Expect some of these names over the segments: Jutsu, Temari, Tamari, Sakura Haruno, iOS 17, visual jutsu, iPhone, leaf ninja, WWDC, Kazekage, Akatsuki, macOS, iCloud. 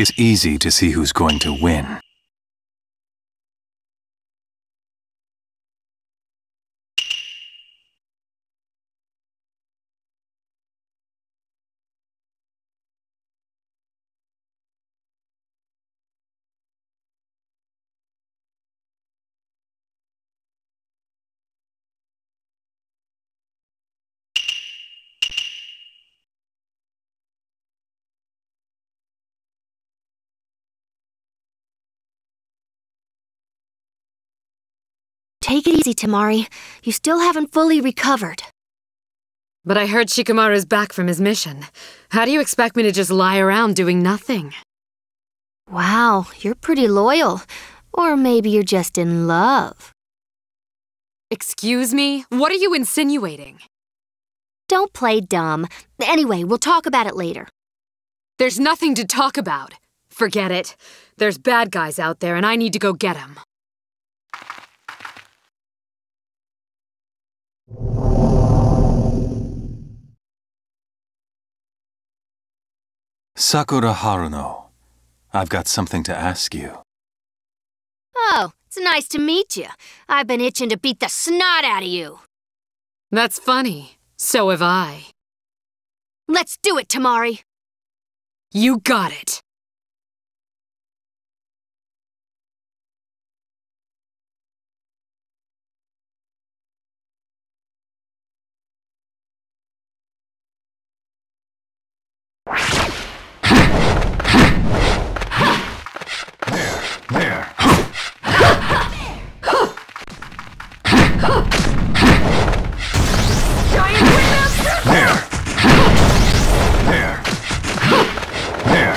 It's easy to see who's going to win. Take it easy, Temari. You still haven't fully recovered. But I heard Shikamaru's back from his mission. How do you expect me to just lie around doing nothing? Wow, you're pretty loyal. Or maybe you're just in love. Excuse me? What are you insinuating? Don't play dumb. Anyway, we'll talk about it later. There's nothing to talk about. Forget it. There's bad guys out there and I need to go get them. Sakura Haruno, I've got something to ask you. Oh, it's nice to meet you. I've been itching to beat the snot out of you. That's funny. So have I. Let's do it, Tamari. You got it. There. Giant windmaster! There. There. There.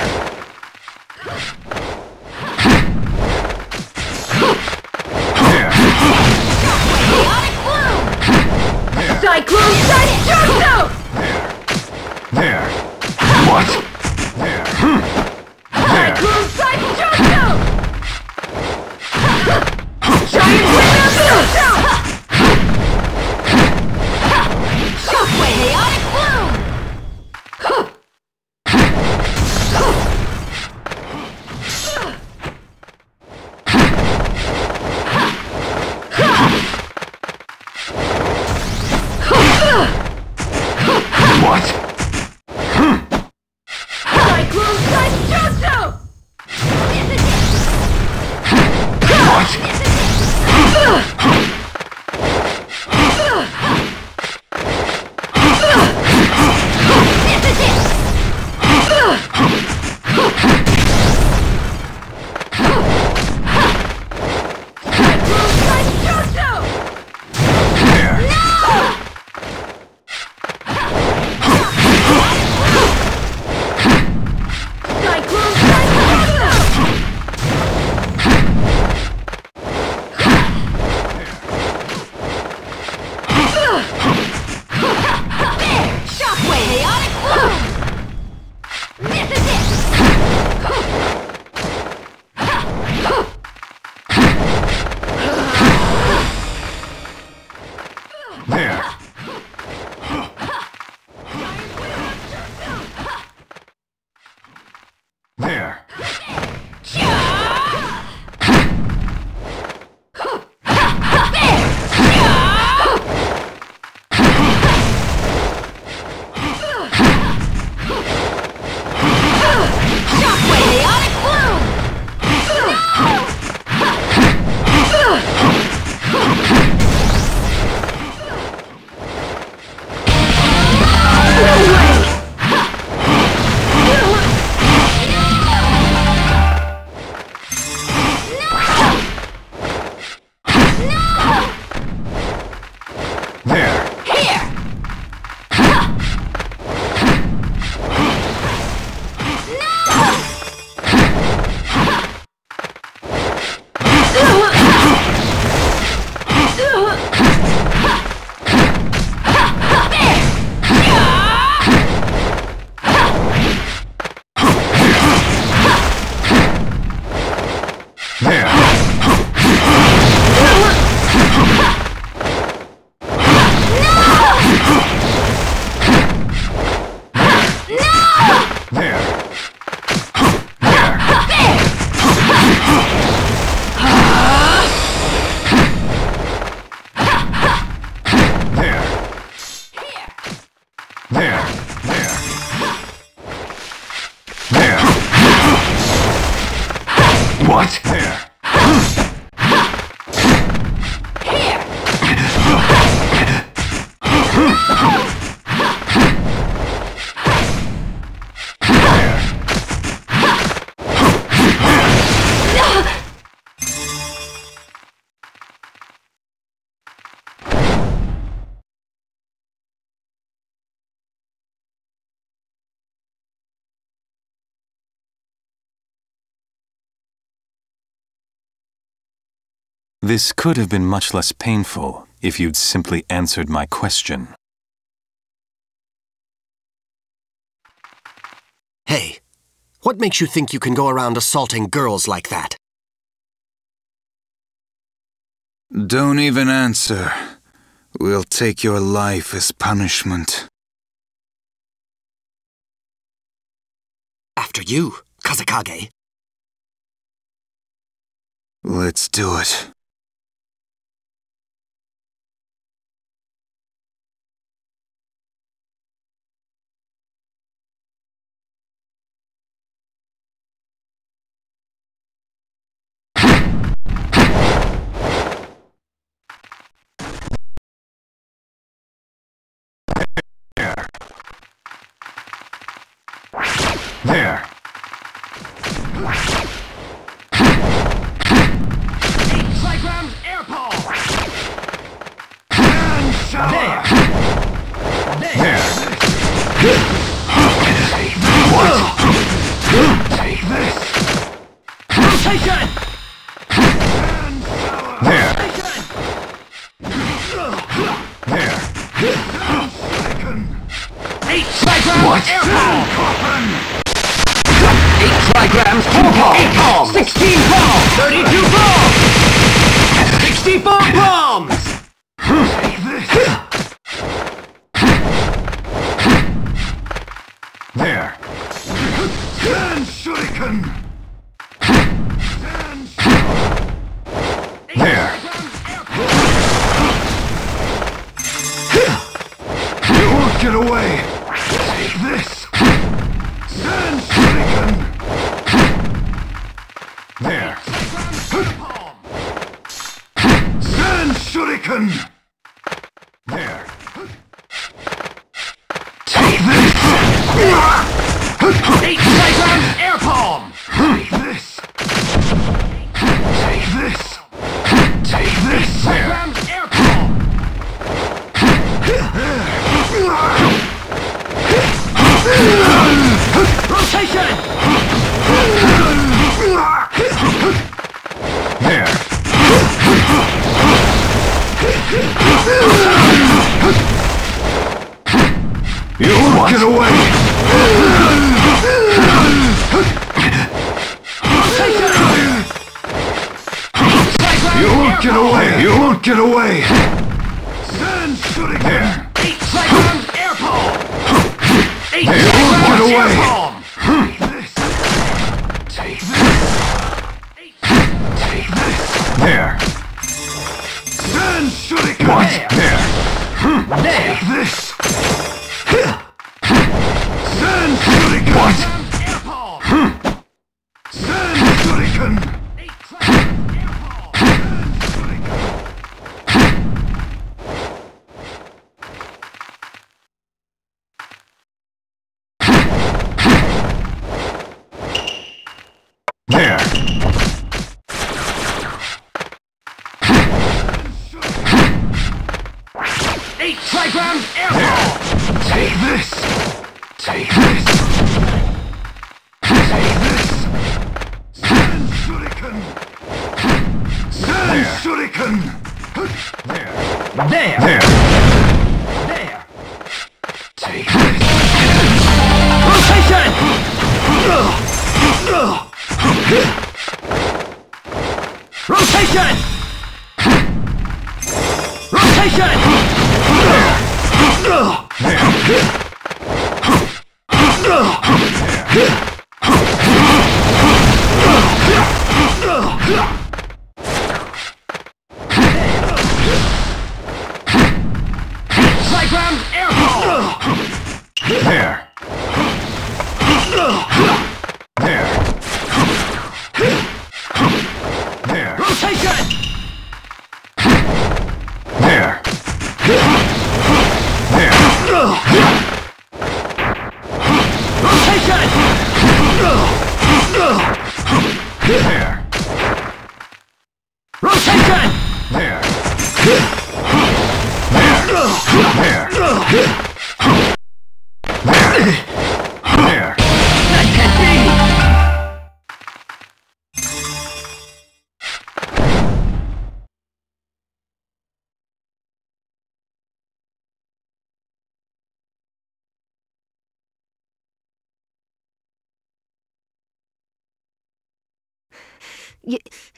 This could have been much less painful if you'd simply answered my question. Hey, what makes you think you can go around assaulting girls like that? Don't even answer. We'll take your life as punishment. After you, Kazekage. Let's do it. There.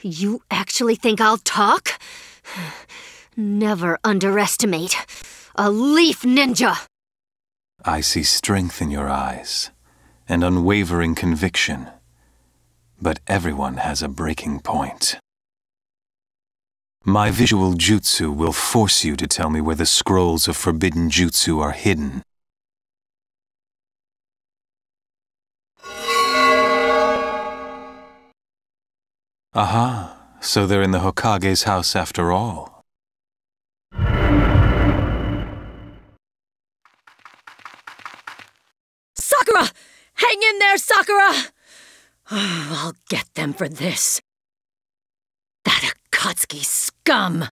You actually think I'll talk? Never underestimate a leaf ninja! I see strength in your eyes, and unwavering conviction. But everyone has a breaking point. My visual jutsu will force you to tell me where the scrolls of forbidden jutsu are hidden. Aha, so they're in the Hokage's house after all. Sakura! Hang in there, Sakura! Oh, I'll get them for this. That Akatsuki scum!